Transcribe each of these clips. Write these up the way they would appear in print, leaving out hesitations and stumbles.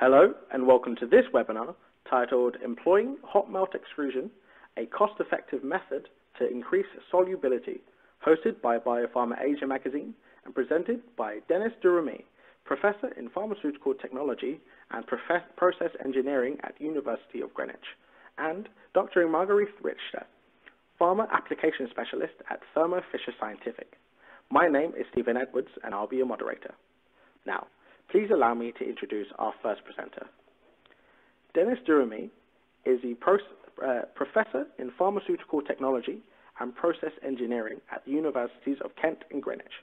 Hello and welcome to this webinar titled Employing Hot Melt Extrusion, a Cost-Effective Method to Increase Solubility, hosted by Biopharma Asia Magazine and presented by Dennis Douroumis, Professor in Pharmaceutical Technology and Process Engineering at University of Greenwich, and Dr. Margarethe Richter, Pharma Application Specialist at Thermo Fisher Scientific. My name is Stephen Edwards and I'll be your moderator. Now, please allow me to introduce our first presenter. Dennis Douroumis is the Professor in Pharmaceutical Technology and Process Engineering at the Universities of Kent and Greenwich.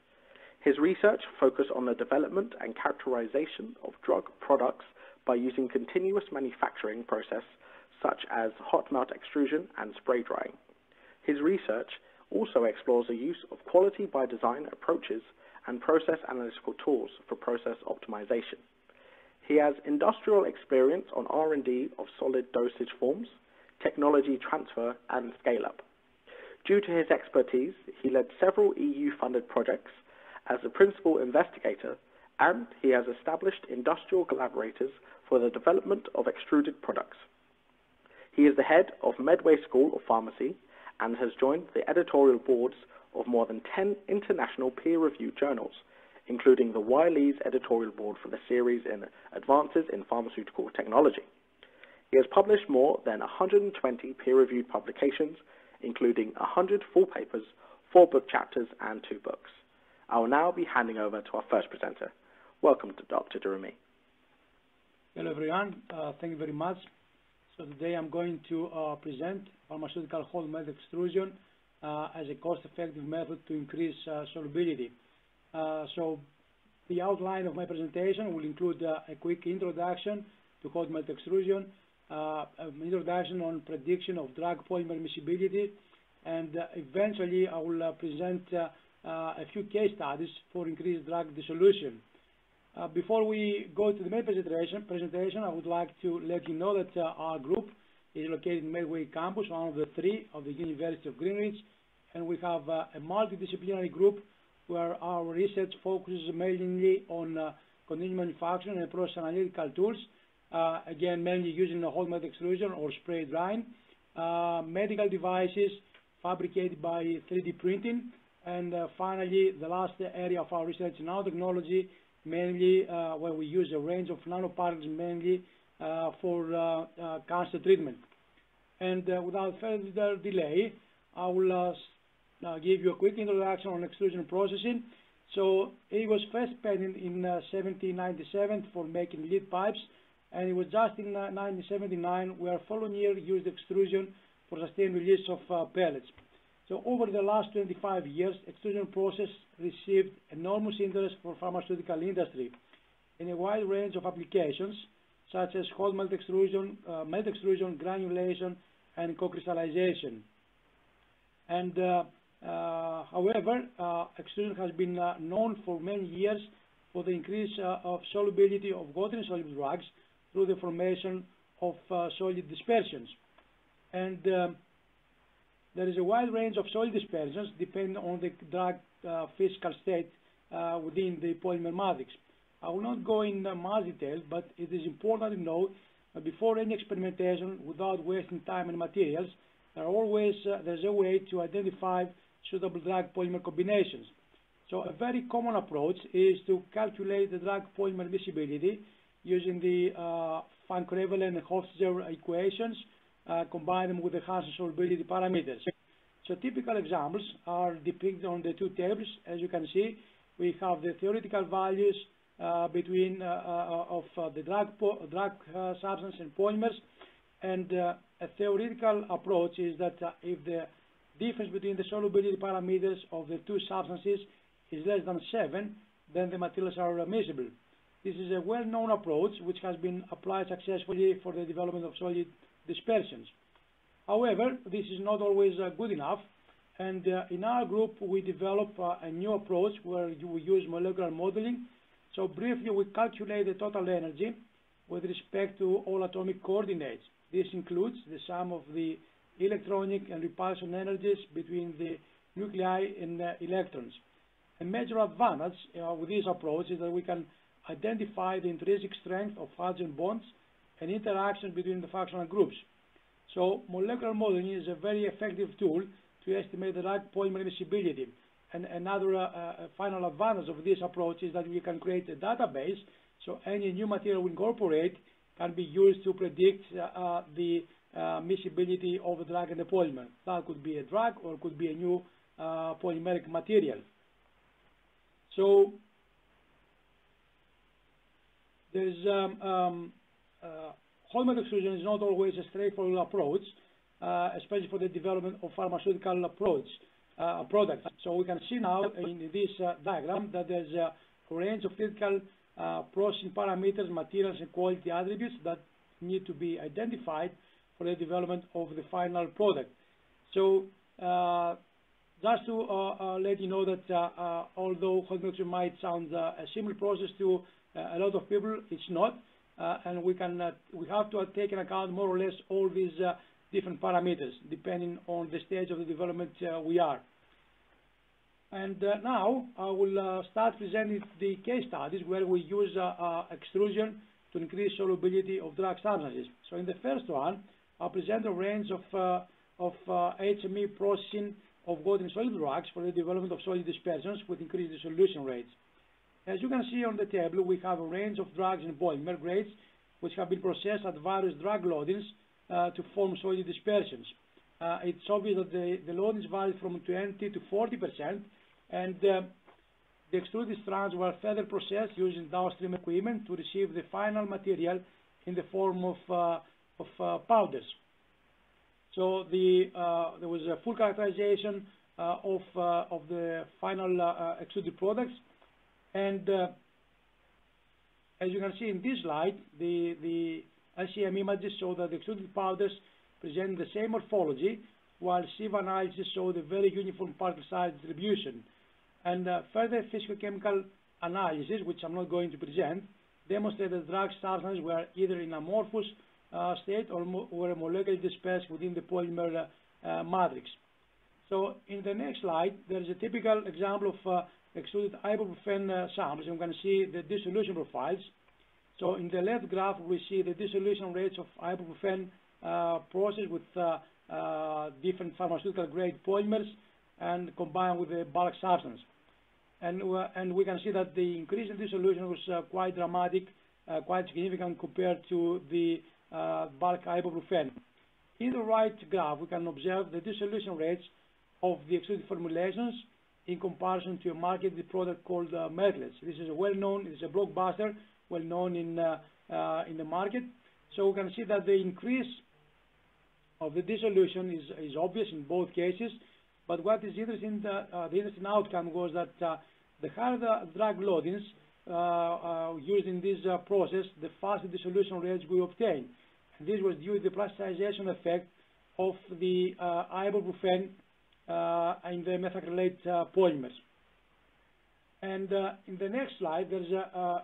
His research focuses on the development and characterization of drug products by using continuous manufacturing process such as hot melt extrusion and spray drying. His research also explores the use of quality by design approaches and process analytical tools for process optimization. He has industrial experience on R&D of solid dosage forms, technology transfer, and scale-up. Due to his expertise, he led several EU-funded projects as a principal investigator, and he has established industrial collaborators for the development of extruded products. He is the head of Medway School of Pharmacy and has joined the editorial boards of more than 10 international peer-reviewed journals, including the Wiley's editorial board for the series in Advances in Pharmaceutical Technology. He has published more than 120 peer-reviewed publications, including 100 full papers, 4 book chapters, and 2 books. I will now be handing over to our first presenter. Welcome to Dr. Douroumis. Hello, everyone. Thank you very much. So today I'm going to present pharmaceutical hot melt extrusion as a cost-effective method to increase solubility. So the outline of my presentation will include a quick introduction to hot melt extrusion, an introduction on prediction of drug polymer miscibility, and eventually I will present a few case studies for increased drug dissolution. Before we go to the main presentation, I would like to let you know that our group is located in Medway Campus, one of the 3 of the University of Greenwich, and we have a multidisciplinary group where our research focuses mainly on continuous manufacturing and process analytical tools, again, mainly using the hot melt extrusion or spray drying, medical devices fabricated by 3D printing, and finally, the last area of our research is nanotechnology, mainly where we use a range of nanoparticles, mainly for cancer treatment. And without further delay, I will give you a quick introduction on extrusion processing. So it was first patented in 1797 for making lead pipes, and it was just in 1979 where following year used extrusion for sustained release of pellets. So over the last 25 years, extrusion process received enormous interest for pharmaceutical industry in a wide range of applications, such as hot melt extrusion, granulation, and co-crystallization. And however, extrusion has been known for many years for the increase of solubility of water-insoluble drugs through the formation of solid dispersions. And there is a wide range of solid dispersions depending on the drug physical state within the polymer matrix. I will not go in much detail, but it is important to note that before any experimentation, without wasting time and materials, there's a way to identify suitable drug polymer combinations. So a very common approach is to calculate the drug polymer miscibility using the van Krevelen Hofzijl equations, combine them with the Hansen solubility parameters. So typical examples are depicted on the 2 tables. As you can see, we have the theoretical values of the drug substance and polymers, and a theoretical approach is that if the difference between the solubility parameters of the 2 substances is less than 7, then the materials are miscible. This is a well-known approach which has been applied successfully for the development of solid dispersions. However, this is not always good enough, and in our group we develop a new approach where we use molecular modeling. So briefly, we calculate the total energy with respect to all atomic coordinates. This includes the sum of the electronic and repulsion energies between the nuclei and the electrons. A major advantage with this approach is that we can identify the intrinsic strength of hydrogen bonds and interactions between the functional groups. So molecular modeling is a very effective tool to estimate the right polymer miscibility. And another final advantage of this approach is that we can create a database, so any new material we incorporate can be used to predict the miscibility of the drug and the polymer. That could be a drug or it could be a new polymeric material. So there is Hallmark exclusion is not always a straightforward approach, especially for the development of pharmaceutical products. So we can see now in this diagram that there's a range of critical processing parameters, materials, and quality attributes that need to be identified for the development of the final product. So just to let you know that although Hallmark exclusion might sound a similar process to a lot of people, it's not. And we have to take into account more or less all these different parameters depending on the stage of the development we are. And now I will start presenting the case studies where we use extrusion to increase solubility of drug substances. So in the first one, I'll present a range of HME processing of golden solid drugs for the development of solid dispersions with increased dissolution rates. As you can see on the table, we have a range of drugs and polymer grades which have been processed at various drug loadings to form solid dispersions. It's obvious that the loadings vary from 20 to 40%, and the extruded strands were further processed using downstream equipment to receive the final material in the form of powders. So there was a full characterization of the final extruded products. And as you can see in this slide, the LCM images show that the extruded powders present the same morphology, while sieve analysis show the very uniform particle size distribution. And further physicochemical analysis, which I'm not going to present, demonstrate that drug substances were either in amorphous state or were molecularly dispersed within the polymer matrix. So in the next slide, there is a typical example of extruded ibuprofen samples, and we can see the dissolution profiles. So in the left graph, we see the dissolution rates of ibuprofen processed with different pharmaceutical grade polymers and combined with the bulk substance. And we can see that the increase in dissolution was quite dramatic, quite significant compared to the bulk ibuprofen. In the right graph, we can observe the dissolution rates of the extruded formulations in comparison to a marketed product called Merklets. This is a well-known, it's a blockbuster, well-known in the market. So we can see that the increase of the dissolution is obvious in both cases. But what is interesting, the interesting outcome was that the higher the drug loadings used in this process, the faster dissolution rates we obtain. And this was due to the plasticization effect of the ibuprofen in the methacrylate polymers. And in the next slide, there's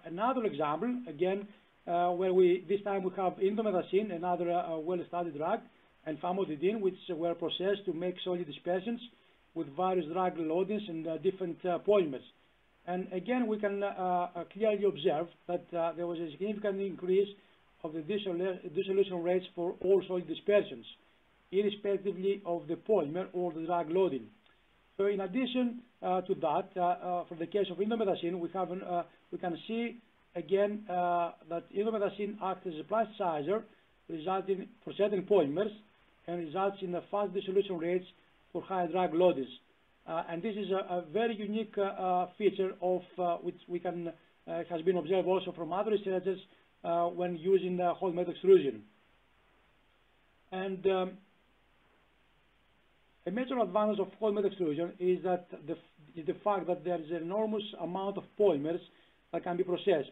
another example, again, where this time we have indomethacin, another well-studied drug, and famotidine, which were processed to make solid dispersions with various drug loadings and different polymers. And again, we can clearly observe that there was a significant increase of the dissolution rates for all solid dispersions, irrespectively of the polymer or the drug loading. So in addition to that, for the case of indomethacin, we can see again that indomethacin acts as a plasticizer, resulting for certain polymers, and results in a fast dissolution rates for high drug loadings. And this is a very unique feature of which we can has been observed also from other researchers when using Hallmark extrusion. And a major advantage of Hallmark extrusion is that the fact that there is an enormous amount of polymers that can be processed.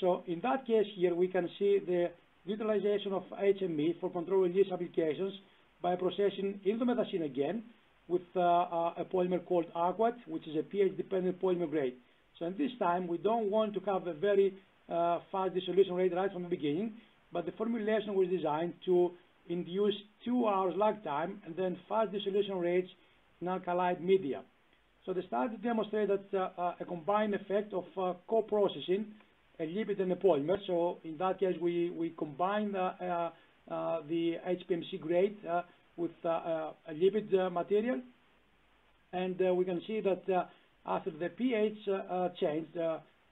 So in that case here, we can see the utilization of HME for control release applications by processing indomethacin again with a polymer called AQUAT, which is a pH-dependent polymer grade. So in this time, we don't want to have a very fast dissolution rate right from the beginning, but the formulation was designed to induce 2 hours lag time and then fast dissolution rates in alkaline media. So the study demonstrated that a combined effect of co-processing a lipid and a polymer. So in that case, we combine the HPMC grade with a lipid material, and we can see that after the pH changed,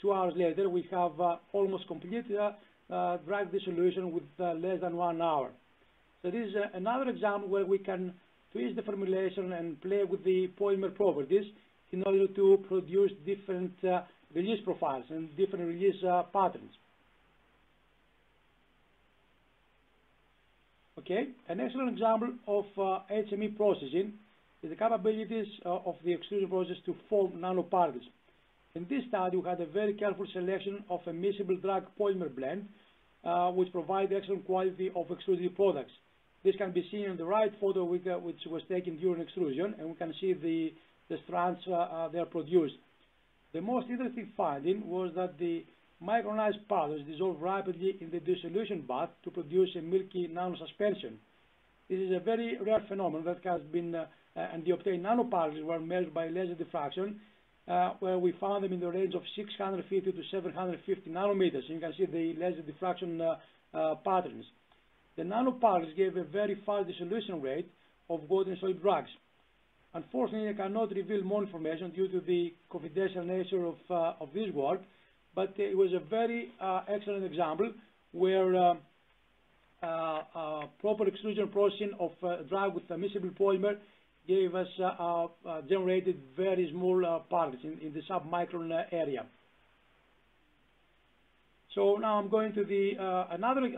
2 hours later, we have almost complete drug dissolution with less than 1 hour. So this is another example where we can twist the formulation and play with the polymer properties in order to produce different release profiles and different release patterns. Okay, an excellent example of HME processing is the capabilities of the extrusion process to form nanoparticles. In this study, we had a very careful selection of a miscible drug polymer blend, which provides excellent quality of extruded products. This can be seen in the right photo, which was taken during extrusion, and we can see the strands they are produced. The most interesting finding was that the micronized powders dissolve rapidly in the dissolution bath to produce a milky nanosuspension. This is a very rare phenomenon that has been, and the obtained nanoparticles were measured by laser diffraction, where we found them in the range of 650 to 750 nanometers. You can see the laser diffraction patterns. The nanoparticles gave a very fast dissolution rate of golden solid drugs. Unfortunately, I cannot reveal more information due to the confidential nature of this work, but it was a very excellent example where proper extrusion processing of a drug with a miscible polymer gave us generated very small particles in the submicron area. So now I'm going to the another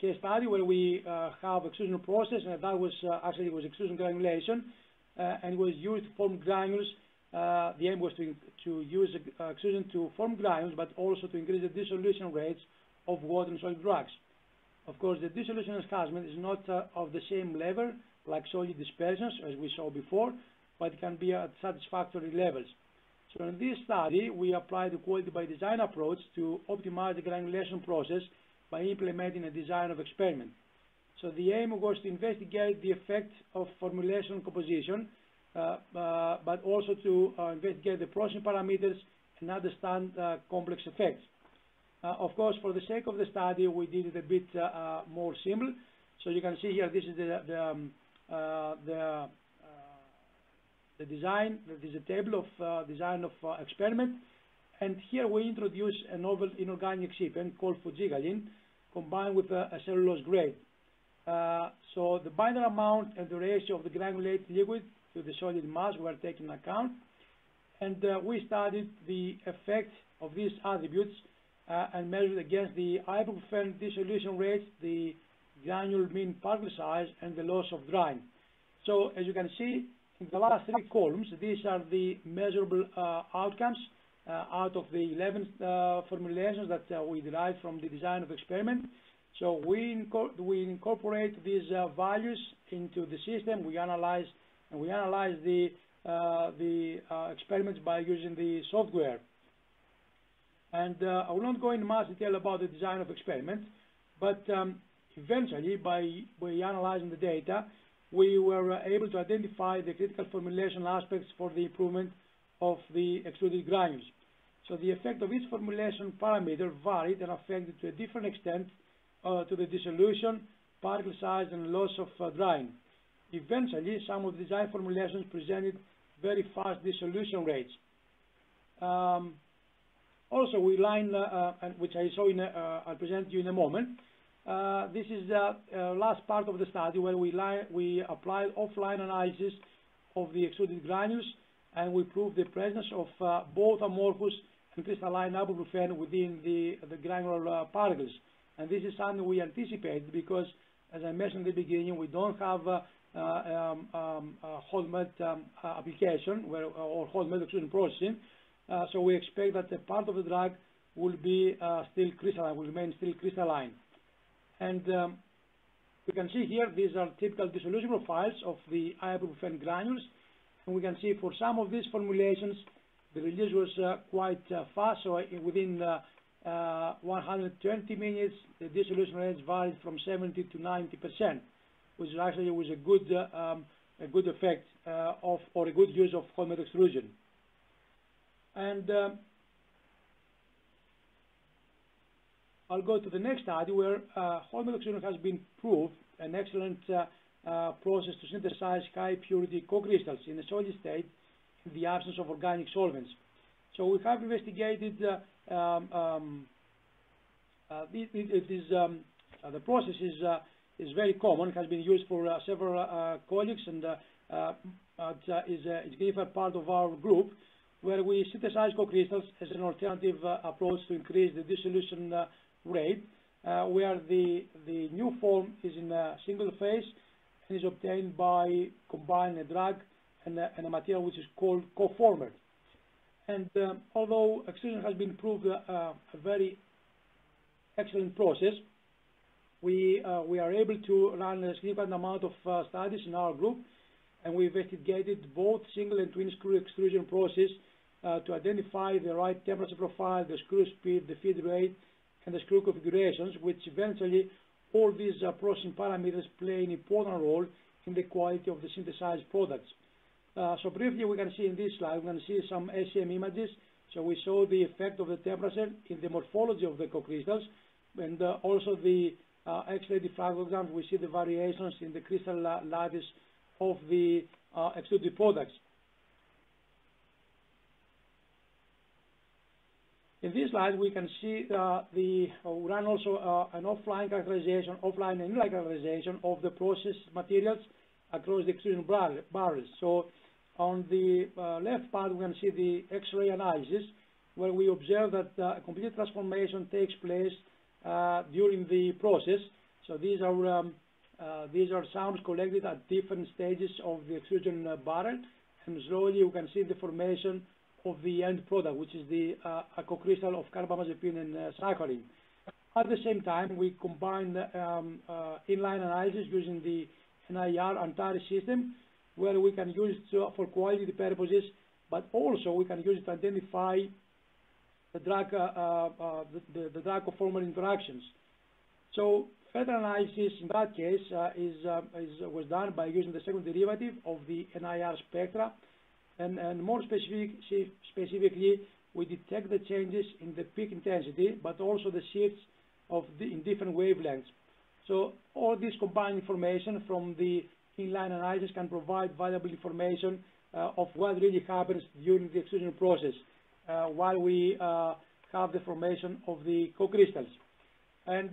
case study where we have extrusion process, and that was actually it was extrusion granulation, and it was used to form granules. The aim was to use extrusion to form granules, but also to increase the dissolution rates of water and solid drugs. Of course, the dissolution enhancement is not of the same level like solid dispersions as we saw before, but it can be at satisfactory levels. So in this study, we applied the quality by design approach to optimize the granulation process by implementing a design of experiment. So the aim was to investigate the effect of formulation composition, but also to investigate the processing parameters and understand complex effects. Of course, for the sake of the study, we did it a bit more simple. So you can see here, this is the design, that is a table of design of experiment, and here we introduce a novel inorganic excipient called Fujicalin combined with a cellulose grade. So the binder amount and the ratio of the granulated liquid to the solid mass were taken into account, and we studied the effect of these attributes and measured against the ibuprofen dissolution rates, the granule mean particle size, and the loss of drying. So as you can see, in the last three columns, these are the measurable outcomes out of the 11 formulations that we derived from the design of experiment. So we incorporate these values into the system. We analyze the experiments by using the software. And I will not go in much detail about the design of experiments, but eventually, by analyzing the data, we were able to identify the critical formulation aspects for the improvement of the extruded granules. So the effect of each formulation parameter varied and affected to a different extent to the dissolution, particle size, and loss of drying. Eventually, some of the design formulations presented very fast dissolution rates. Also, we line, which I saw in, I'll present you in a moment. This is the last part of the study where we applied offline analysis of the extruded granules, and we proved the presence of both amorphous and crystalline ibuprofen within the granular particles. And this is something we anticipated because, as I mentioned in the beginning, we don't have a whole melt application or whole melt extrusion processing. So we expect that a part of the drug will be still crystalline, will remain still crystalline. And we can see here, these are typical dissolution profiles of the ibuprofen granules. And we can see for some of these formulations, the release was quite fast. So within 120 minutes, the dissolution rates varied from 70 to 90%, which actually was a good effect of, or a good use of whole melt extrusion. And I'll go to the next study where hormone has been proved an excellent process to synthesize high purity co-crystals in a solid state in the absence of organic solvents. So we have investigated the process is very common. It has been used for several colleagues and it's given part of our group, where we synthesize co-crystals as an alternative approach to increase the dissolution rate, where the new form is in a single phase and is obtained by combining a drug and a material which is called co-former. And although extrusion has been proved a very excellent process, we are able to run a significant amount of studies in our group, and we investigated both single and twin screw extrusion process to identify the right temperature profile, the screw speed, the feed rate, and the screw configurations, which eventually all these processing parameters play an important role in the quality of the synthesized products. So briefly, we can see in this slide, we can see some SEM images. So we saw the effect of the temperature in the morphology of the co-crystals, and also the X-ray diffractograms. We see the variations in the crystal lattice of the extruded products. In this slide, we can see we run also an offline characterization, offline and inline characterization of the process materials across the extrusion barrels. So on the left part, we can see the X-ray analysis, where we observe that a complete transformation takes place during the process. So these are sounds collected at different stages of the extrusion barrel, and slowly we can see the formation of the end product, which is the co-crystal of carbamazepine and saccharine. At the same time, we combine inline analysis using the NIR-Antaris system, where we can use it for quality purposes, but also we can use it to identify the drug conformal interactions. So further analysis in that case was done by using the second derivative of the NIR spectra, and more specifically, we detect the changes in the peak intensity, but also the shifts of in different wavelengths. So all this combined information from the inline analysis can provide valuable information of what really happens during the extrusion process while we have the formation of the co-crystals. And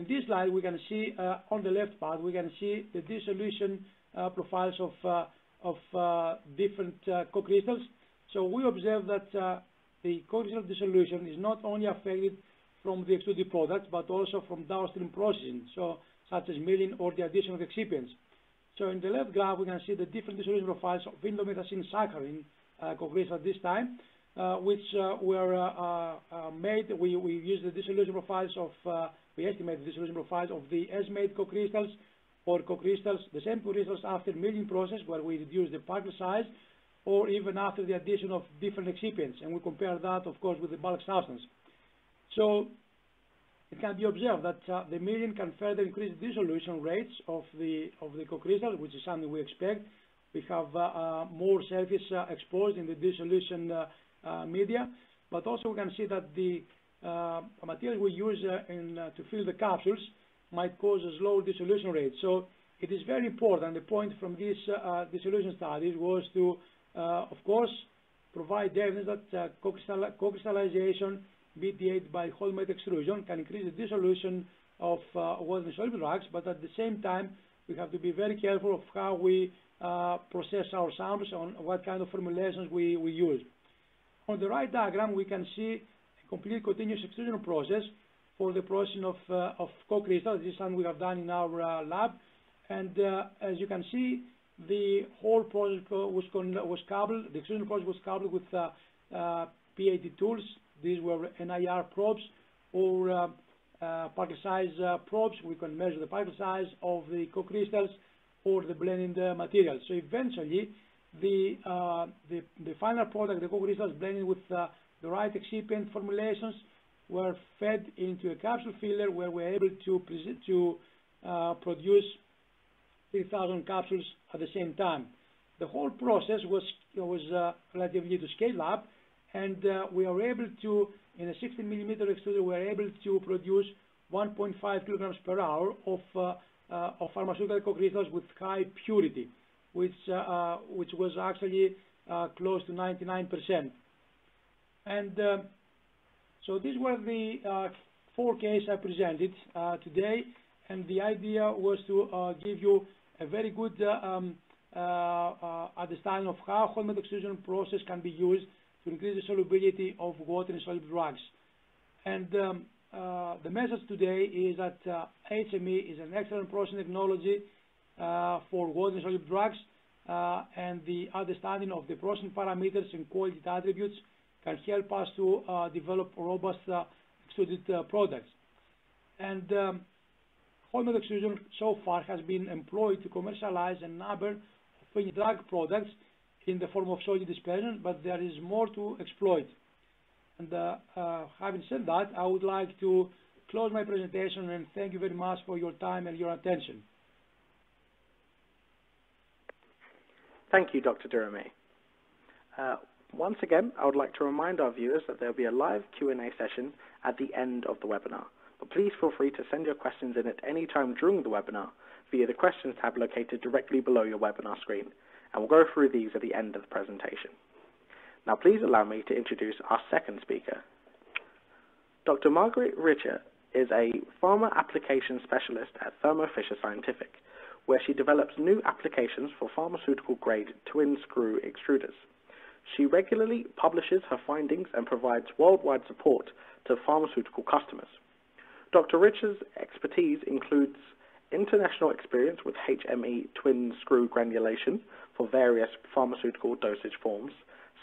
in this slide, we can see on the left part, we can see the dissolution profiles of different co-crystals. So we observe that the co-crystal dissolution is not only affected from the extruded products, but also from downstream processing, so such as milling or the addition of excipients. So in the left graph, we can see the different dissolution profiles of indomethacin saccharine co-crystals this time, which were made. We use the dissolution profiles of we estimate the dissolution profiles of the as-made co-crystals or co-crystals, the same co-crystals after milling process, where we reduce the particle size, or even after the addition of different excipients, and we compare that, of course, with the bulk substance. So it can be observed that the milling can further increase the dissolution rates of the co-crystals, which is something we expect. We have more surface exposed in the dissolution media, but also we can see that the material we use to fill the capsules might cause a slow dissolution rate. So it is very important. The point from these dissolution studies was to, of course, provide evidence that co-crystallization mediated by whole-mate extrusion can increase the dissolution of water-soluble drugs, but at the same time, we have to be very careful of how we process our samples, on what kind of formulations we use. On the right diagram, we can see a complete continuous extrusion process for the processing of co-crystals. This is something we have done in our lab, and as you can see, the whole process was coupled. The extrusion process was coupled with PAT tools. These were NIR probes or particle size probes. We can measure the particle size of the co-crystals or the blended material. So eventually, the final product, the co-crystals blended with the right excipient formulations, were fed into a capsule filler, where we're able to produce 3,000 capsules at the same time. The whole process was relatively to scale up, and we are able to, in a 16 millimeter extruder, we are able to produce 1.5 kilograms per hour of pharmaceutical crystals with high purity, which was actually close to 99%. And so these were the 4 cases I presented today, and the idea was to give you a very good understanding of how hot melt extrusion process can be used to increase the solubility of water in solid drugs. And the message today is that HME is an excellent process technology for water in solid drugs, and the understanding of the process parameters and quality attributes can help us to develop robust extruded products. And hot melt extrusion so far has been employed to commercialize a number of finished drug products in the form of solid dispersion, but there is more to exploit. And having said that, I would like to close my presentation and thank you very much for your time and your attention. Thank you, Dr. Douroumis. Once again, I would like to remind our viewers that there will be a live Q&A session at the end of the webinar, but please feel free to send your questions in at any time during the webinar via the questions tab located directly below your webinar screen, and we'll go through these at the end of the presentation. Now please allow me to introduce our second speaker. Dr. Margarethe Richter is a pharma application specialist at Thermo Fisher Scientific, where she develops new applications for pharmaceutical-grade twin-screw extruders. She regularly publishes her findings and provides worldwide support to pharmaceutical customers. Dr. Richter's expertise includes international experience with HME twin screw granulation for various pharmaceutical dosage forms,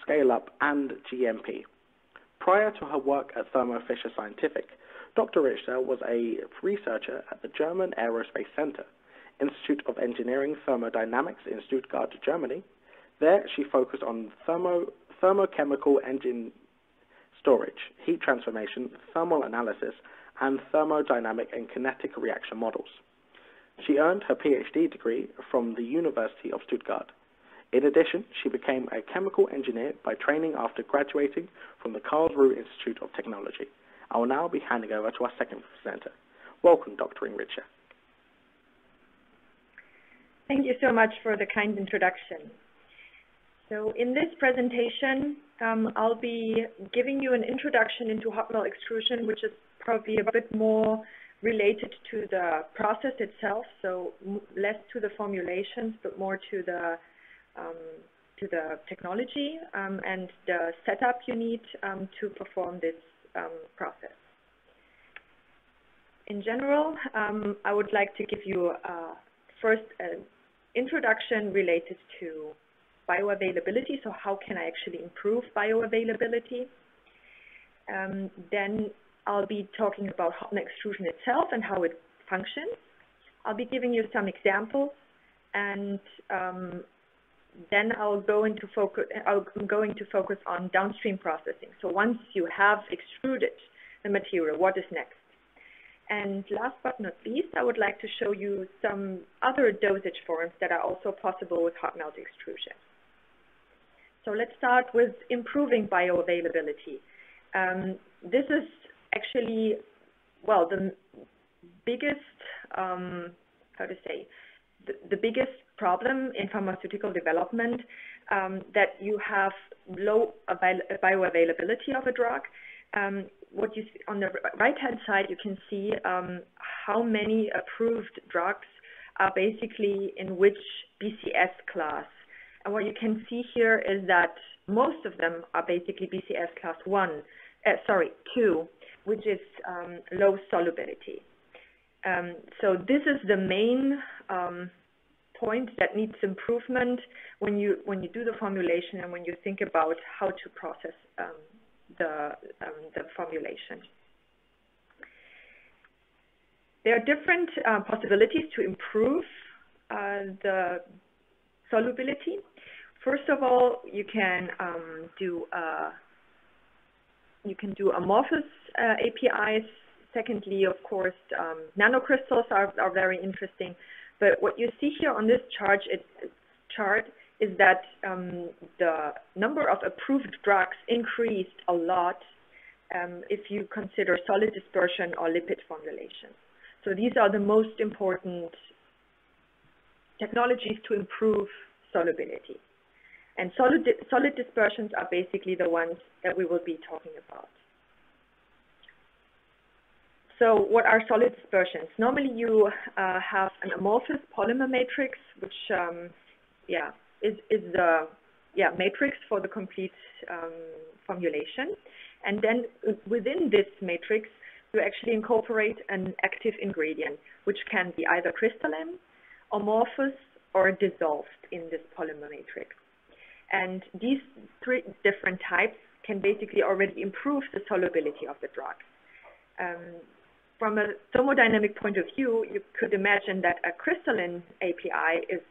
scale-up and GMP. Prior to her work at Thermo Fisher Scientific, Dr. Richter was a researcher at the German Aerospace Center, Institute of Engineering Thermodynamics in Stuttgart, Germany. There, she focused on thermochemical engine storage, heat transformation, thermal analysis, and thermodynamic and kinetic reaction models. She earned her PhD degree from the University of Stuttgart. In addition, she became a chemical engineer by training after graduating from the Karlsruhe Institute of Technology. I will now be handing over to our second presenter. Welcome, Dr. Richter. Thank you so much for the kind introduction. So in this presentation, I'll be giving you an introduction into hot melt extrusion, which is probably a bit more related to the process itself, so less to the formulations, but more to the technology and the setup you need to perform this process. In general, I would like to give you first an introduction related to bioavailability, so how can I actually improve bioavailability? Then I'll be talking about hot melt extrusion itself and how it functions. I'll be giving you some examples, and then I'm going to focus on downstream processing. So once you have extruded the material, what is next? And last but not least, I would like to show you some other dosage forms that are also possible with hot melt extrusion. So let's start with improving bioavailability. This is actually, well, the biggest, the biggest problem in pharmaceutical development, that you have low bioavailability of a drug. What you see on the right-hand side, you can see how many approved drugs are basically in which BCS class. And what you can see here is that most of them are basically BCS class 2, which is low solubility. So this is the main point that needs improvement when you do the formulation and when you think about how to process the formulation. There are different possibilities to improve the solubility. First of all, you can do amorphous APIs. Secondly, of course, nanocrystals are very interesting. But what you see here on this chart is that the number of approved drugs increased a lot if you consider solid dispersion or lipid formulation. So these are the most important technologies to improve solubility. And solid dispersions are basically the ones that we will be talking about. So what are solid dispersions? Normally you have an amorphous polymer matrix, which is the matrix for the complete formulation. And then within this matrix, you actually incorporate an active ingredient, which can be either crystalline, amorphous, or dissolved in this polymer matrix. And these three different types can basically already improve the solubility of the drug. From a thermodynamic point of view, you could imagine that a crystalline API is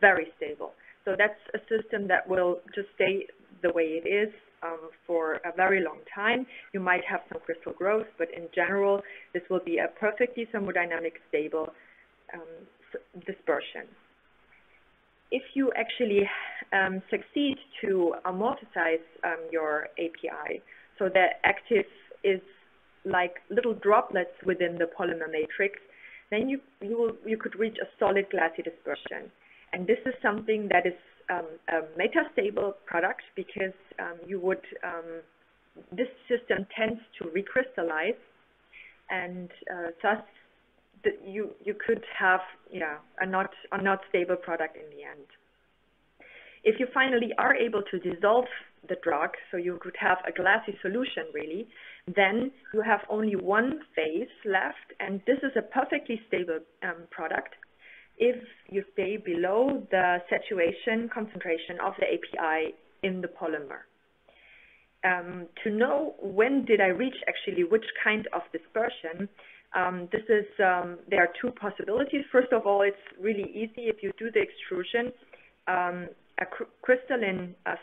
very stable. So that's a system that will just stay the way it is for a very long time. You might have some crystal growth, but in general, this will be a perfectly thermodynamic stable dispersion. If you actually succeed to amorphize your API, so the active is like little droplets within the polymer matrix, then you could reach a solid glassy dispersion. And this is something that is a metastable product, because this system tends to recrystallize, and thus you could have a not stable product in the end. If you finally are able to dissolve the drug, so you could have a glassy solution really, then you have only one phase left, and this is a perfectly stable product if you stay below the saturation concentration of the API in the polymer. To know when did I reach actually which kind of dispersion, there are two possibilities. First of all, it's really easy if you do the extrusion. A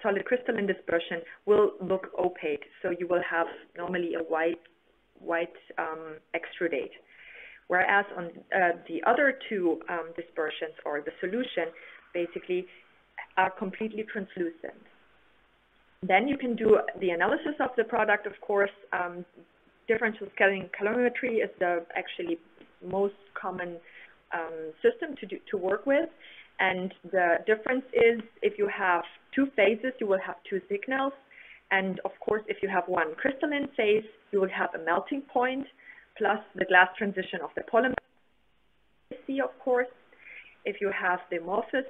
solid crystalline dispersion will look opaque, so you will have normally a white extrudate. Whereas on the other two dispersions, or the solution, basically are completely translucent. Then you can do the analysis of the product, of course. Differential scattering calorimetry is the actually most common system to work with. And the difference is, if you have two phases, you will have two signals. And of course, if you have one crystalline phase, you will have a melting point, plus the glass transition of the polymer, of course. If you have the amorphous,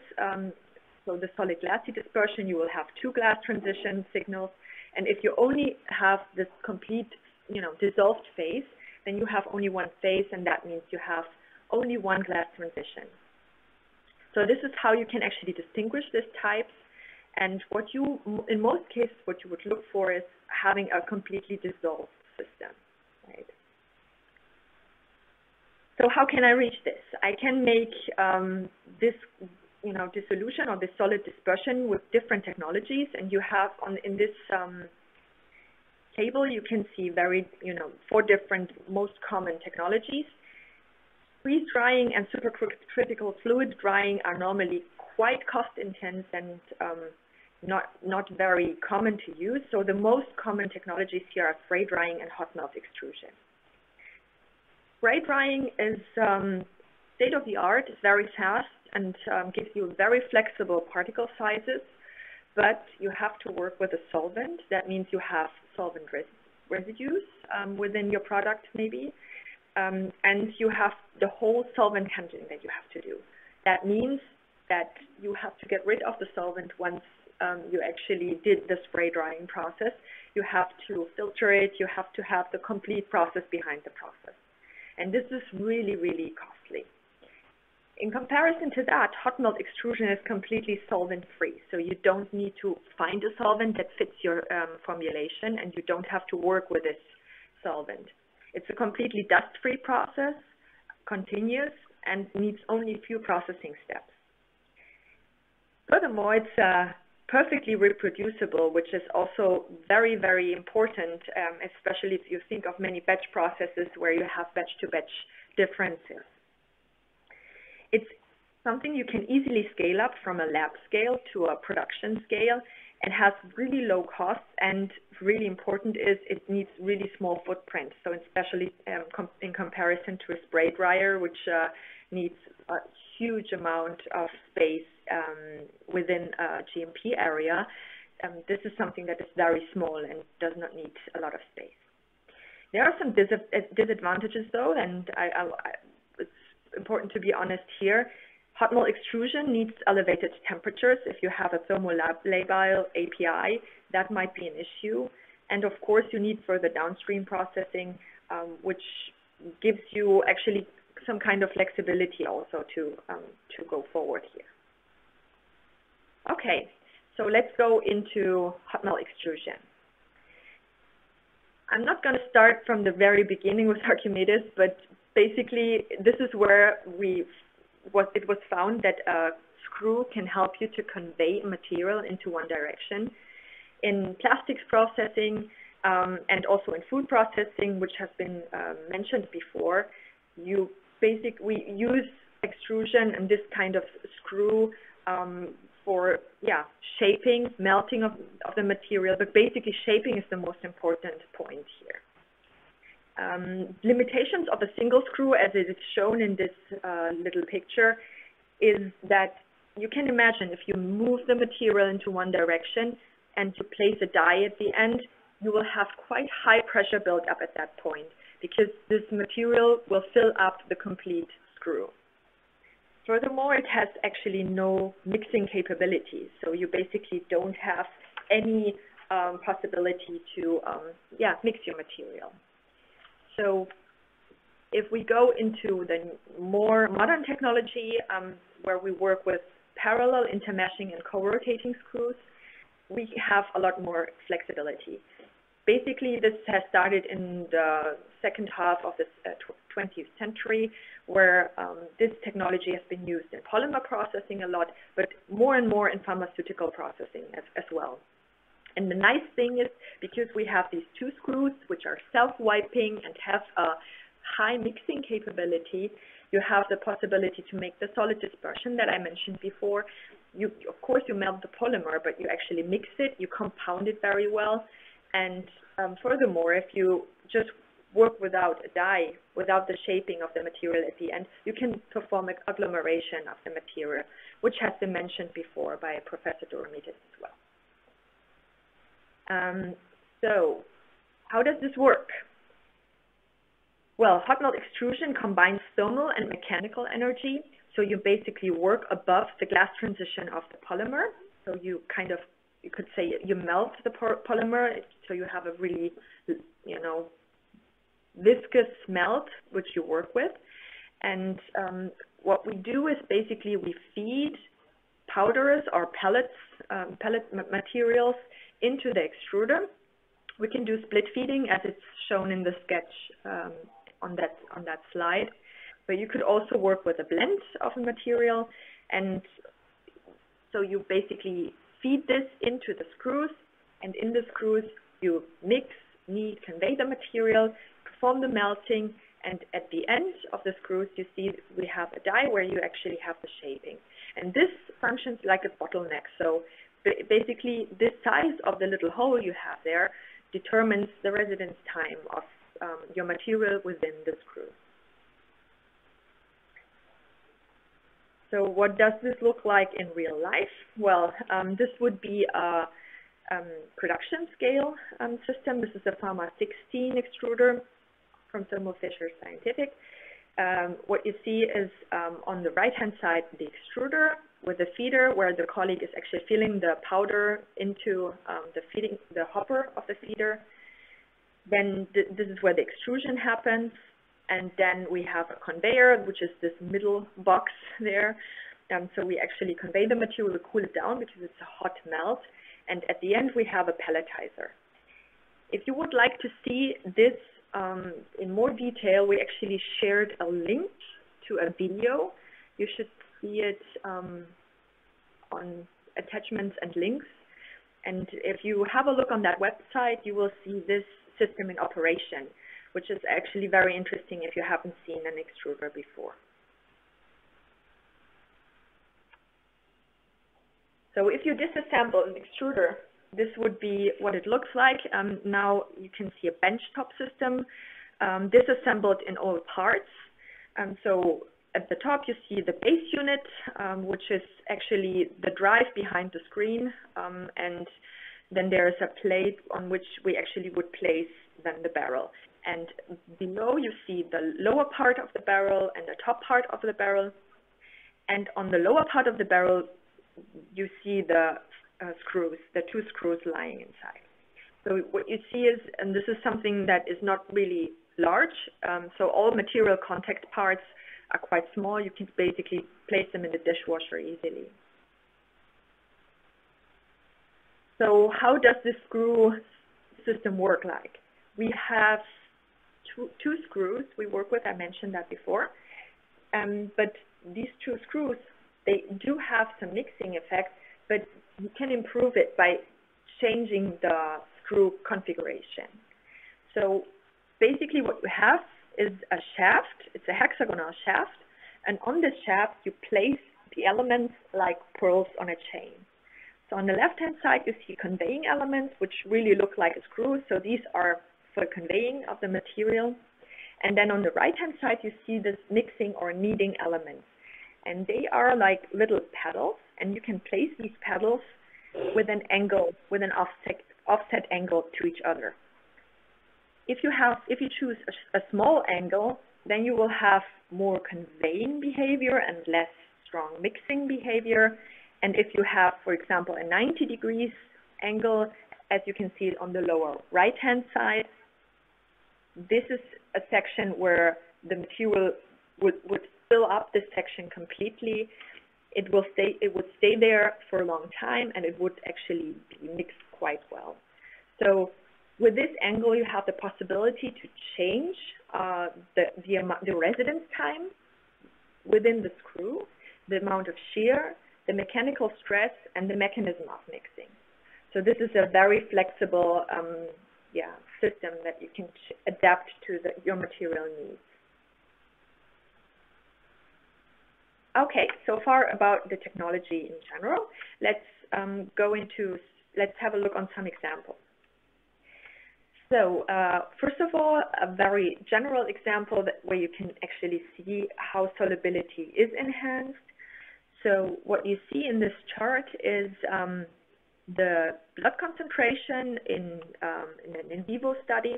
so the solid glassy dispersion, you will have two glass transition signals. And if you only have this complete, dissolved phase, then you have only one phase, and that means you have only one glass transition. So this is how you can actually distinguish these types. And in most cases, what you would look for is having a completely dissolved system, right? So how can I reach this? I can make this, dissolution or this solid dispersion with different technologies. And you have in this table, you can see four different most common technologies. Freeze drying and supercritical fluid drying are normally quite cost intense and not very common to use. So the most common technologies here are spray drying and hot melt extrusion. Spray drying is state of the art, it's very fast, and gives you very flexible particle sizes, but you have to work with a solvent. That means you have solvent residues within your product maybe. And you have the whole solvent handling that you have to do. That means that you have to get rid of the solvent once you actually did the spray drying process. You have to filter it. You have to have the complete process behind the process. And this is really, really costly. In comparison to that, hot melt extrusion is completely solvent-free. So you don't need to find a solvent that fits your formulation, and you don't have to work with this solvent. It's a completely dust-free process, continuous, and needs only a few processing steps. Furthermore, it's perfectly reproducible, which is also very, very important, especially if you think of many batch processes where you have batch-to-batch differences. It's something you can easily scale up from a lab scale to a production scale and has really low costs, and really important is it needs really small footprints. So especially in comparison to a spray dryer, which needs a huge amount of space within a GMP area, this is something that is very small and does not need a lot of space. There are some disadvantages though, and it's important to be honest here. Hot melt extrusion needs elevated temperatures. If you have a thermolabile API, that might be an issue. And of course, you need further downstream processing, which gives you actually some kind of flexibility also to go forward here. Okay, so let's go into hot melt extrusion. I'm not going to start from the very beginning with Archimedes, but basically this is where it was found that a screw can help you to convey material into one direction. In plastics processing and also in food processing, which has been mentioned before, we use extrusion and this kind of screw for shaping, melting of the material, but basically shaping is the most important point here. Limitations of a single screw, as it is shown in this little picture, is that you can imagine if you move the material into one direction and you place a die at the end, you will have quite high pressure build up at that point because this material will fill up the complete screw. Furthermore, it has actually no mixing capabilities, so you basically don't have any possibility to mix your material. So if we go into the more modern technology where we work with parallel, intermeshing, and co-rotating screws, we have a lot more flexibility. Basically, this has started in the second half of the 20th century, where this technology has been used in polymer processing a lot, but more and more in pharmaceutical processing as well. And the nice thing is, because we have these two screws, which are self-wiping and have a high mixing capability, you have the possibility to make the solid dispersion that I mentioned before. Of course, you melt the polymer, but you actually mix it, you compound it very well. And furthermore, if you just work without a die, without the shaping of the material at the end, you can perform an agglomeration of the material, which has been mentioned before by Professor Douroumis as well. So, how does this work? Well, hot melt extrusion combines thermal and mechanical energy. So you basically work above the glass transition of the polymer. So you could say you melt the polymer, so you have a really, viscous melt, which you work with. And what we do is basically we feed powders or pellets, pellet materials into the extruder. We can do split feeding, as it's shown in the sketch on that slide. But you could also work with a blend of material, and so you basically feed this into the screws, and in the screws you mix, knead, convey the material, perform the melting, and at the end of the screws you see we have a die where you actually have the shaping. And this functions like a bottleneck. So basically, this size of the little hole you have there determines the residence time of your material within the screw. So what does this look like in real life? Well, this would be a production scale system. This is a Pharma 16 extruder from Thermo Fisher Scientific. What you see is on the right-hand side, the extruder with the feeder, where the colleague is actually filling the powder into the hopper of the feeder. Then this is where the extrusion happens. And then we have a conveyor, which is this middle box there. So we actually convey the material, cool it down because it's a hot melt. And at the end, we have a pelletizer. If you would like to see this in more detail, we actually shared a link to a video. You should see it on attachments and links. And if you have a look on that website, you will see this system in operation, which is actually very interesting if you haven't seen an extruder before. So if you disassemble an extruder, this would be what it looks like. Now you can see a benchtop system disassembled in all parts. So at the top, you see the base unit, which is actually the drive behind the screen. And then there is a plate on which we actually would place then the barrel. And below, you see the lower part of the barrel and the top part of the barrel. And on the lower part of the barrel, you see the screws, the two screws lying inside. So what you see is, and this is something that is not really large, so all material contact parts are quite small. You can basically place them in the dishwasher easily. So how does this screw system work like? We have two screws we work with. I mentioned that before. But these two screws, they do have some mixing effect, but you can improve it by changing the screw configuration. So basically what you have is a shaft. It's a hexagonal shaft. And on this shaft, you place the elements like pearls on a chain. So on the left-hand side, you see conveying elements, which really look like a screw. So these are for conveying of the material. And then on the right-hand side, you see this mixing or kneading elements. And they are like little paddles, and you can place these paddles with an angle, with an offset angle to each other. If you choose a small angle, then you will have more conveying behavior and less strong mixing behavior. And if you have, for example, a 90 degrees angle, as you can see on the lower right-hand side, this is a section where the material would fill up this section completely. It would stay there for a long time, and it would actually be mixed quite well. So with this angle, you have the possibility to change the residence time within the screw, the amount of shear, the mechanical stress, and the mechanism of mixing. So this is a very flexible system that you can adapt to your material needs. Okay, so far about the technology in general. Let's have a look on some examples. So first of all, a very general example where you can actually see how solubility is enhanced. So what you see in this chart is the blood concentration in an in vivo study.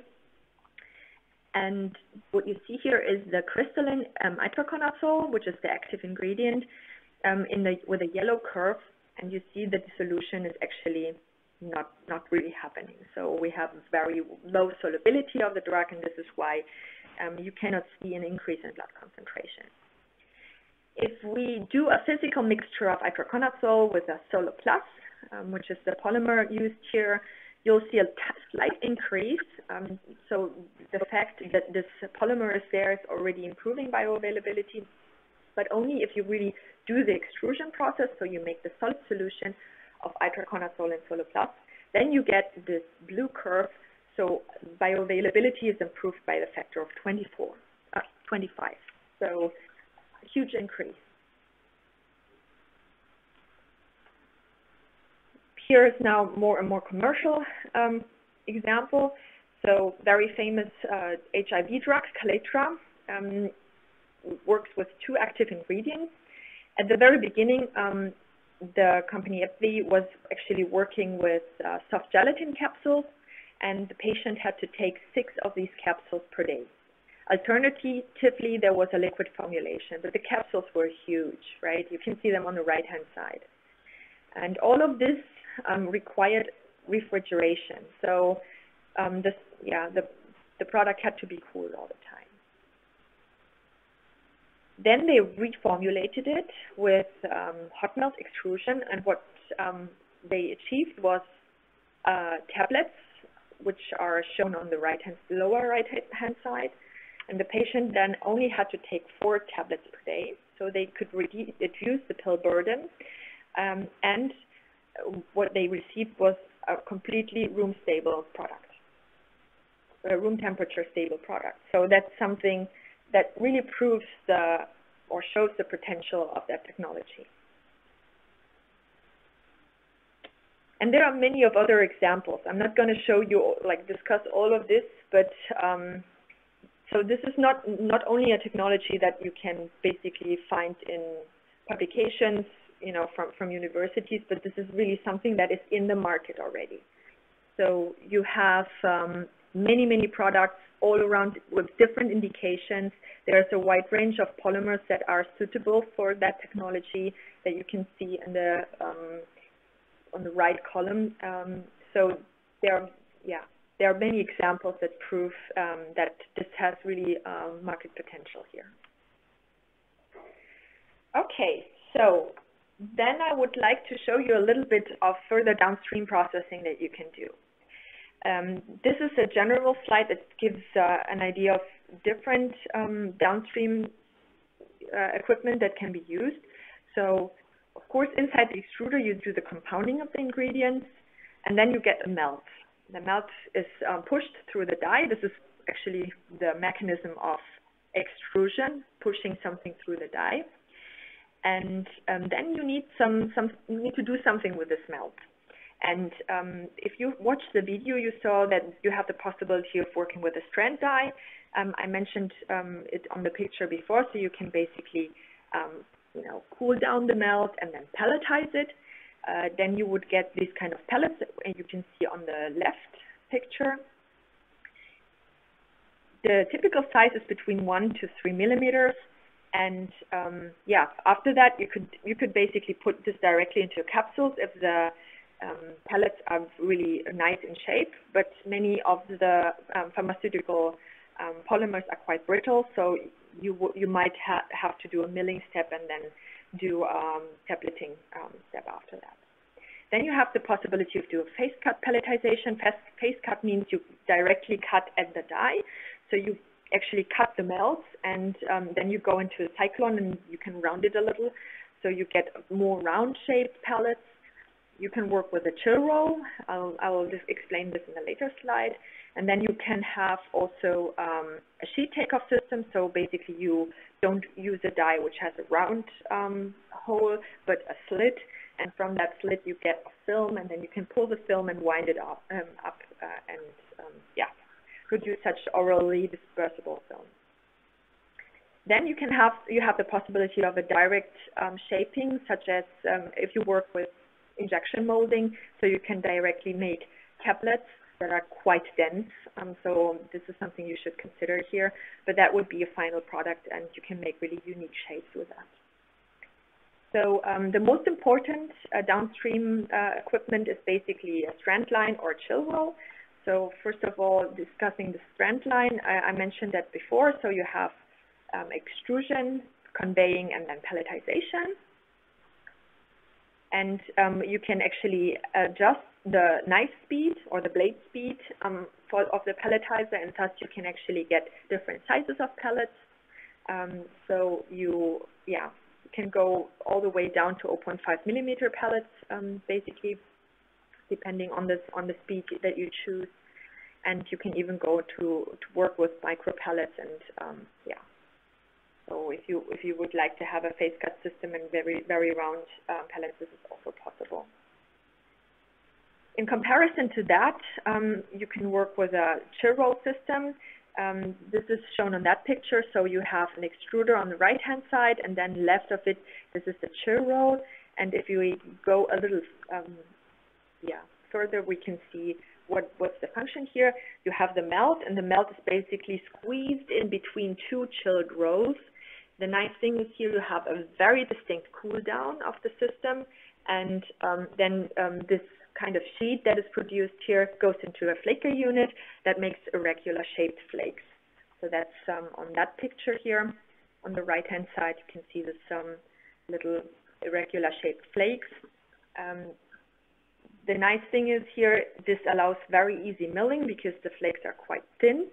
And what you see here is the crystalline itraconazole, which is the active ingredient, with a yellow curve. And you see the dissolution is actually not really happening. So we have very low solubility of the drug, and this is why you cannot see an increase in blood concentration. If we do a physical mixture of itraconazole with a Soluplus, which is the polymer used here, you'll see a slight increase. So the fact that this polymer is there is already improving bioavailability, but only if you really do the extrusion process, so you make the solid solution of itraconazole and Soluplus, then you get this blue curve, so bioavailability is improved by the factor of 25. So a huge increase. Here is now more and more commercial example. So very famous HIV drug, Caletra, works with two active ingredients. At the very beginning, the company API was actually working with soft gelatin capsules, and the patient had to take 6 of these capsules per day. Alternatively, there was a liquid formulation, but the capsules were huge, right? You can see them on the right-hand side. And all of this required refrigeration. So the product had to be cooled all the time. Then they reformulated it with hot melt extrusion, and what they achieved was tablets, which are shown on the lower right-hand side. And the patient then only had to take 4 tablets per day, so they could reduce the pill burden. And what they received was a completely room-stable product, a room temperature-stable product. So that's something that really proves or shows the potential of that technology. And there are many of other examples. I'm not going to show you, like, discuss all of this, but so this is not only a technology that you can basically find in publications, you know, from universities, but this is really something that is in the market already. So you have many products all around with different indications. There's a wide range of polymers that are suitable for that technology that you can see in the on the right column. So there are many examples that prove that this has really market potential here. Okay, so then I would like to show you a little bit of further downstream processing that you can do. This is a general slide that gives an idea of different downstream equipment that can be used. So, of course, inside the extruder, you do the compounding of the ingredients, and then you get a melt. The melt is pushed through the die. This is actually the mechanism of extrusion, pushing something through the die. And then you need you need to do something with this melt. And if you watched the video, you saw that you have the possibility of working with a strand die. I mentioned it on the picture before, so you can basically you know, cool down the melt and then pelletize it. Then you would get these kind of pellets, and you can see on the left picture. The typical size is between 1 to 3 millimeters. And yeah, after that, you could basically put this directly into capsules if the pellets are really nice in shape. But many of the pharmaceutical polymers are quite brittle, so you might have to do a milling step and then do tableting step after that. Then you have the possibility of doing face cut pelletization. Face cut means you directly cut at the die, so you actually cut the melts, and then you go into a cyclone and you can round it a little, so you get more round shaped pellets. You can work with a chill roll. I will just explain this in a later slide. And then you can have also a sheet takeoff system. So basically you don't use a die which has a round hole, but a slit. And from that slit you get a film, and then you can pull the film and wind it up, produce such orally dispersible film. Then you have the possibility of a direct shaping, such as if you work with injection molding, so you can directly make tablets that are quite dense. So this is something you should consider here, but that would be a final product, and you can make really unique shapes with that. So the most important downstream equipment is basically a strand line or a chill roll. So first of all, discussing the strand line, I mentioned that before. So you have extrusion, conveying, and then pelletization. And you can actually adjust the knife speed or the blade speed of the pelletizer, and thus you can actually get different sizes of pellets. So you can go all the way down to 0.5 millimeter pellets, basically, depending on the speed that you choose. And you can even go to work with micro pellets, and so if you would like to have a face cut system and very, very round pellets, this is also possible. In comparison to that, you can work with a chill roll system. This is shown on that picture. So you have an extruder on the right-hand side, and then left of it, this is the chill roll. And if you go a little further, we can see what's the function here. You have the melt, and the melt is basically squeezed in between two chilled rolls. The nice thing is here you have a very distinct cool down of the system, and then this kind of sheet that is produced here goes into a flaker unit that makes irregular shaped flakes. So that's on that picture here. On the right hand side, you can see this little irregular shaped flakes. The nice thing is here, this allows very easy milling because the flakes are quite thin,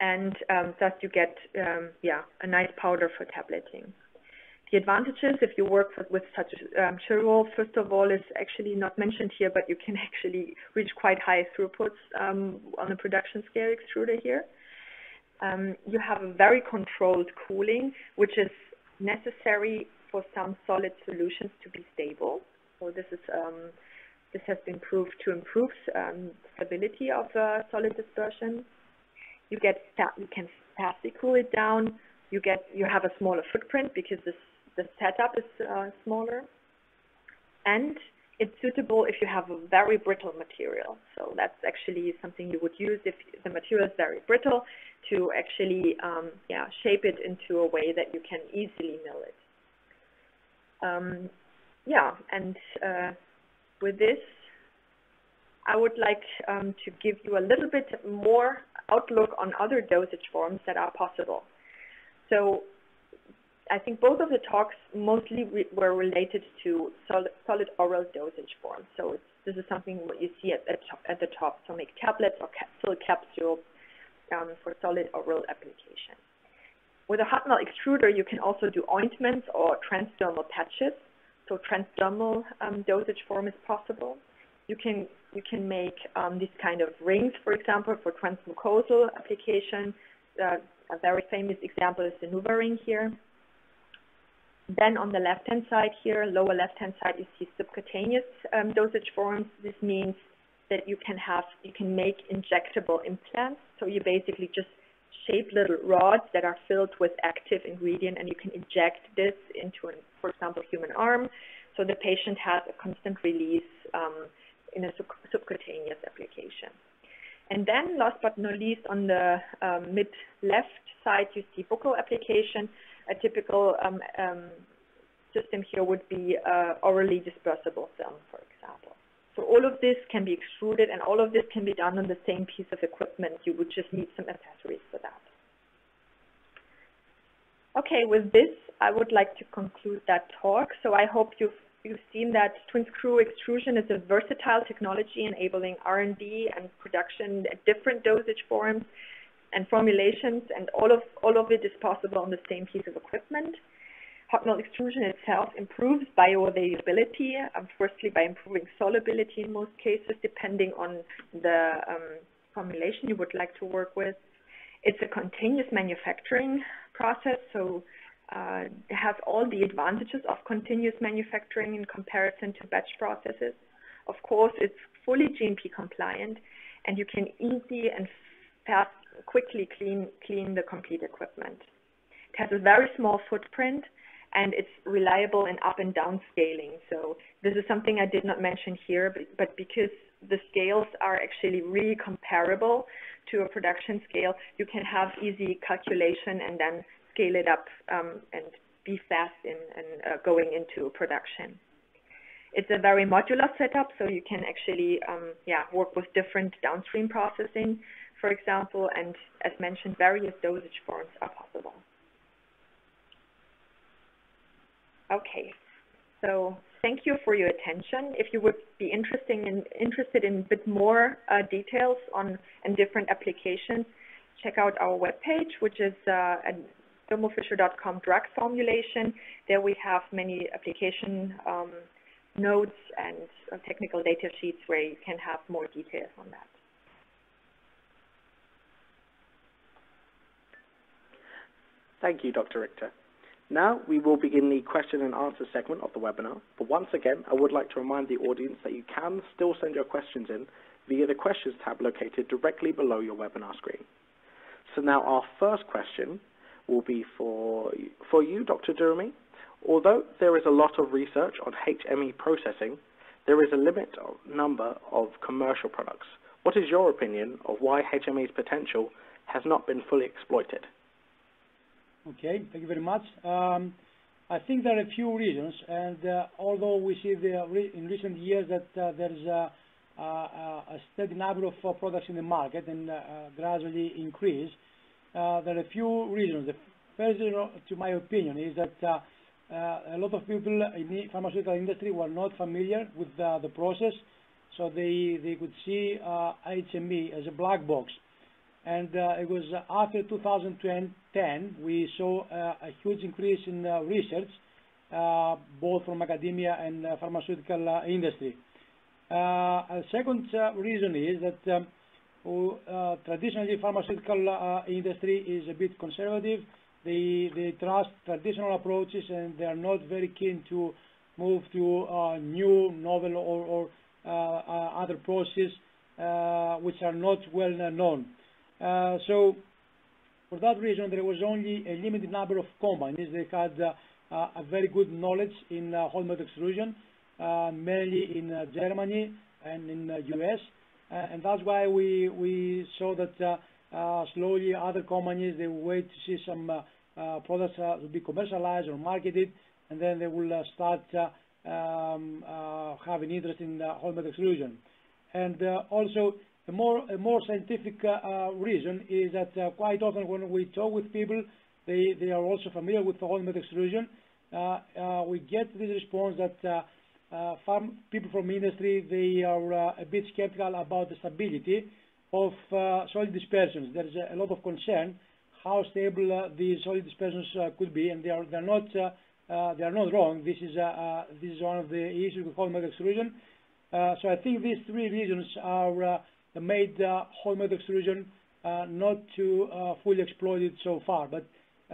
and thus you get a nice powder for tableting. The advantages, if you work with such a chill roll, first of all, is actually not mentioned here, but you can actually reach quite high throughputs on the production scale extruder here. You have a very controlled cooling, which is necessary for some solid solutions to be stable. So this is This has been proved to improve stability of solid dispersion. You can fastly cool it down. You have a smaller footprint because the setup is smaller, and it's suitable if you have a very brittle material. So that's actually something you would use if the material is very brittle, to actually shape it into a way that you can easily mill it. With this, I would like to give you a little bit more outlook on other dosage forms that are possible. So I think both of the talks mostly were related to solid oral dosage forms. So this is something what you see at the top. So make tablets or capsules for solid oral application. With a hot melt extruder, you can also do ointments or transdermal patches. So transdermal dosage form is possible. You can make these kind of rings, for example, for transmucosal application. A very famous example is the Nuva ring here. Then on the left-hand side here, lower left-hand side, you see subcutaneous dosage forms. This means that you can make injectable implants. So you basically just shape little rods that are filled with active ingredient, and you can inject this into, for example, human arm. So the patient has a constant release in a subcutaneous application. And then last but not least, on the mid-left side, you see buccal application. A typical system here would be orally dispersible film, for example. So all of this can be extruded, and all of this can be done on the same piece of equipment. You would just need some accessories for that. Okay, with this, I would like to conclude that talk. So I hope you've seen that twin screw extrusion is a versatile technology enabling R&D and production at different dosage forms and formulations, and all of it is possible on the same piece of equipment. Hot melt extrusion itself improves bioavailability, firstly by improving solubility in most cases, depending on the formulation you would like to work with. It's a continuous manufacturing process, so it has all the advantages of continuous manufacturing in comparison to batch processes. Of course, it's fully GMP compliant, and you can easily and quickly clean the complete equipment. It has a very small footprint, and it's reliable in up and down scaling. So this is something I did not mention here, but because the scales are actually really comparable to a production scale, you can have easy calculation and then scale it up and be fast in going into production. It's a very modular setup, so you can actually work with different downstream processing, for example, and as mentioned, various dosage forms are possible. Okay, so thank you for your attention. If you would be interested in a bit more details on different applications, check out our webpage, which is at thermofisher.com/drug-formulation. There we have many application notes and technical data sheets where you can have more details on that. Thank you, Dr. Richter. Now we will begin the question and answer segment of the webinar, but once again, I would like to remind the audience that you can still send your questions in via the questions tab located directly below your webinar screen. So now our first question will be for you, Dr. Douroumis. Although there is a lot of research on HME processing, there is a limited number of commercial products. What is your opinion of why HME's potential has not been fully exploited? Okay, thank you very much. I think there are a few reasons, and although we see in recent years that there is a steady number of products in the market and gradually increase, there are a few reasons. The first, to my opinion, is that a lot of people in the pharmaceutical industry were not familiar with the process, so they could see HME as a black box. And it was after 2010 we saw a huge increase in research, both from academia and pharmaceutical industry. A second reason is that traditionally pharmaceutical industry is a bit conservative. They trust traditional approaches, and they are not very keen to move to new, novel, or other processes which are not well known. So for that reason, there was only a limited number of companies that had a very good knowledge in whole milk extrusion, mainly in Germany and in the US. And that's why we saw that slowly other companies, they wait to see some products to be commercialized or marketed, and then they will start have an interest in whole milk extrusion. And also, a more scientific reason is that quite often when we talk with people, they are also familiar with whole milk extrusion. We get this response that people from industry, they are a bit skeptical about the stability of solid dispersions. There is a lot of concern how stable the solid dispersions could be, and they are not wrong. This is one of the issues with whole milk extrusion. So I think these three reasons are that made whole milk extrusion not to fully exploit it so far. But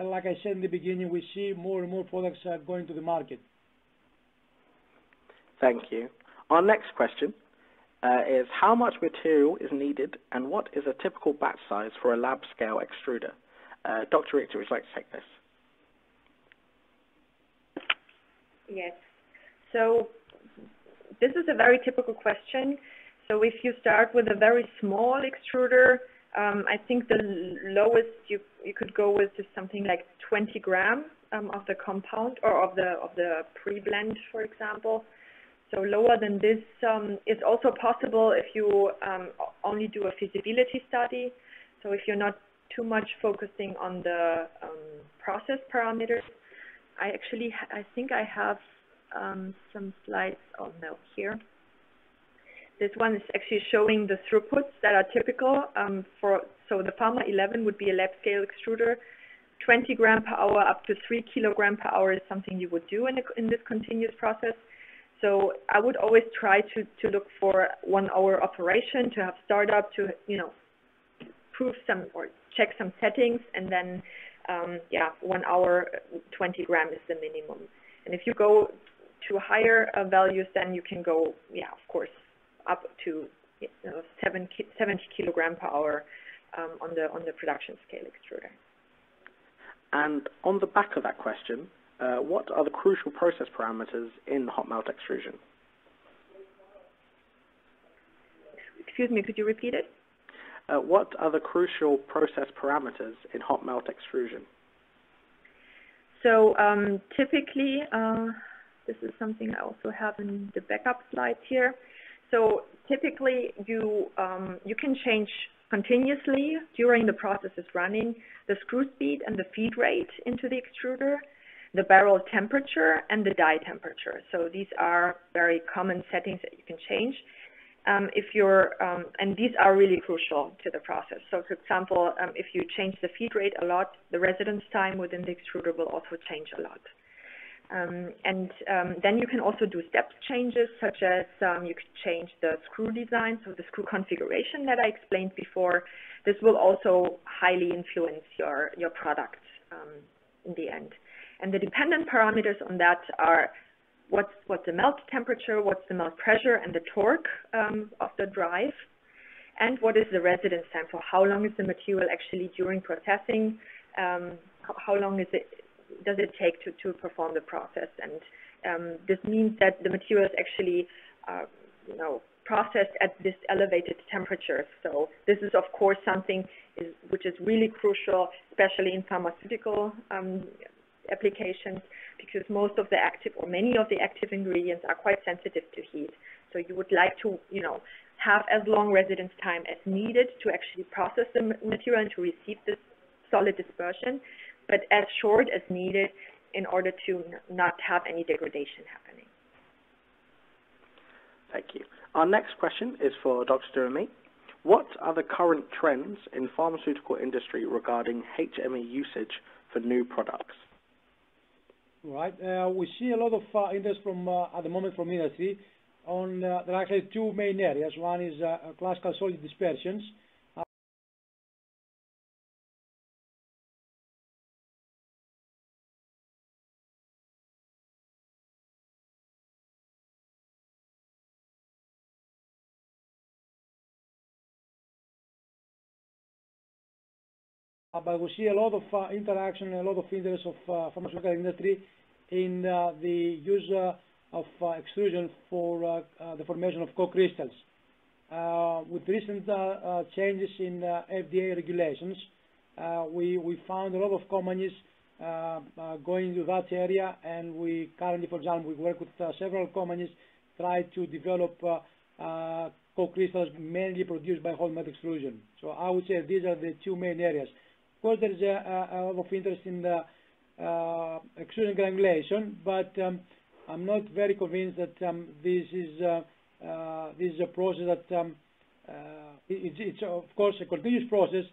like I said in the beginning, we see more and more products going to the market. Thank you. Our next question is how much material is needed and what is a typical batch size for a lab scale extruder? Dr. Richter, would you like to take this? Yes. So this is a very typical question. So if you start with a very small extruder, I think the lowest you could go with is something like 20 grams of the compound or of the pre-blend, for example. So lower than this is also possible if you only do a feasibility study. So if you're not too much focusing on the process parameters. I think I have some slides on now here. This one is actually showing the throughputs that are typical so the Pharma 11 would be a lab scale extruder. 20 gram per hour up to 3 kilogram per hour is something you would do in this continuous process. So I would always try to look for 1 hour operation, to have startup, to prove some or check some settings, and then 1 hour, 20 gram is the minimum. And if you go to higher values, then you can go, of course, up to 70 kilogram per hour on the production scale extruder. And on the back of that question, what are the crucial process parameters in hot melt extrusion? Excuse me, could you repeat it? What are the crucial process parameters in hot melt extrusion? So typically, this is something I also have in the backup slide here. So typically, you can change continuously during the process is running the screw speed and the feed rate into the extruder, the barrel temperature, and the die temperature. So these are very common settings that you can change. And these are really crucial to the process. So for example, if you change the feed rate a lot, the residence time within the extruder will also change a lot. Then you can also do step changes, such as you could change the screw design, so the screw configuration that I explained before. This will also highly influence your product in the end. And the dependent parameters on that are what's the melt temperature, what's the melt pressure, and the torque of the drive, and what is the residence time, for how long is the material actually during processing, how long does it take to perform the process. And this means that the material is actually processed at this elevated temperature. So this is, of course, something which is really crucial, especially in pharmaceutical applications, because most of the active or many of the active ingredients are quite sensitive to heat. So you would like to, have as long residence time as needed to actually process the material and to receive this solid dispersion, but as short as needed in order to not have any degradation happening. Thank you. Our next question is for Dr. Douroumis. What are the current trends in pharmaceutical industry regarding HME usage for new products? Right. We see a lot of interest from at the moment from industry. There are actually two main areas. One is classical solid dispersions. But we see a lot of interaction, a lot of interest of pharmaceutical industry in the use of extrusion for the formation of co-crystals. With recent changes in FDA regulations, we found a lot of companies going into that area, and we currently, for example, we work with several companies try to develop co-crystals mainly produced by whole melt extrusion. So I would say these are the two main areas. Of course, there is a lot of interest in the extrusion granulation, but I'm not very convinced that this is a process that it's of course a continuous process,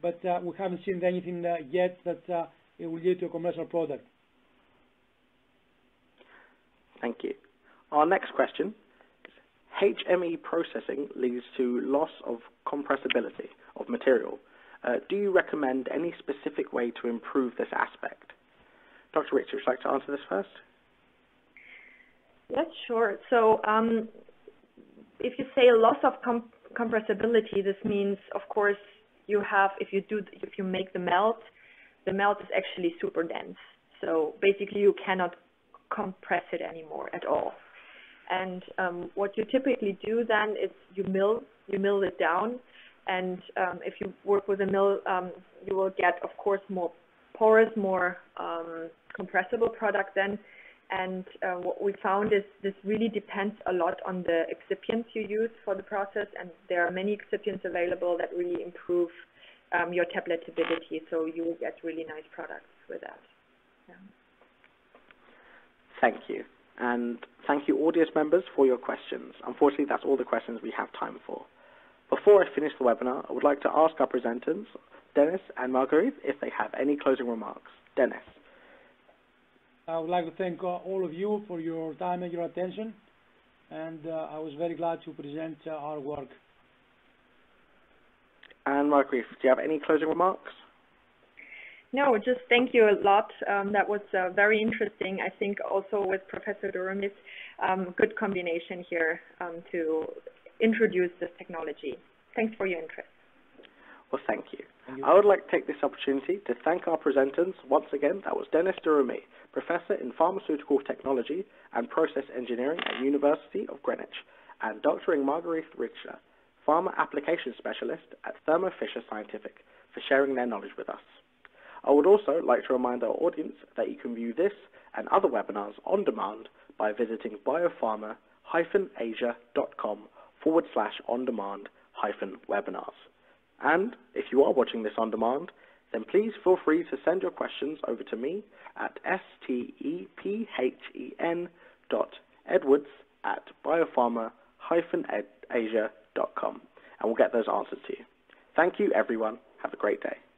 but we haven't seen anything yet that it will lead to a commercial product. Thank you. Our next question is, HME processing leads to loss of compressibility of material. Do you recommend any specific way to improve this aspect? Dr. Richter, would you like to answer this first? Yes, sure. So if you say a loss of compressibility, this means, of course, you have, if you make the melt is actually super dense. So basically, you cannot compress it anymore at all. And what you typically do then is you mill it down. And if you work with a mill, you will get, of course, more porous, more compressible product then. And what we found is this really depends a lot on the excipients you use for the process. And there are many excipients available that really improve your tabletability. So you will get really nice products with that. Yeah. Thank you. And thank you, audience members, for your questions. Unfortunately, that's all the questions we have time for. Before I finish the webinar, I would like to ask our presenters, Dennis and Margarethe, if they have any closing remarks. Dennis. I would like to thank all of you for your time and your attention, and I was very glad to present our work. And Margarethe, do you have any closing remarks? No, just thank you a lot. That was very interesting. I think also with Professor Douroumis, good combination here to introduce this technology. Thanks for your interest. Well, thank you. I would like to take this opportunity to thank our presenters once again. That was Dennis Douroumis, Professor in Pharmaceutical Technology and Process Engineering at University of Greenwich, and Dr. Margarethe Richter, Pharma Application Specialist at Thermo Fisher Scientific, for sharing their knowledge with us. I would also like to remind our audience that you can view this and other webinars on demand by visiting biopharma-asia.com/on-demand-webinars. And if you are watching this on demand, then please feel free to send your questions over to me at stephen.edwards@biopharma-asia.com, and we'll get those answers to you. Thank you, everyone. Have a great day.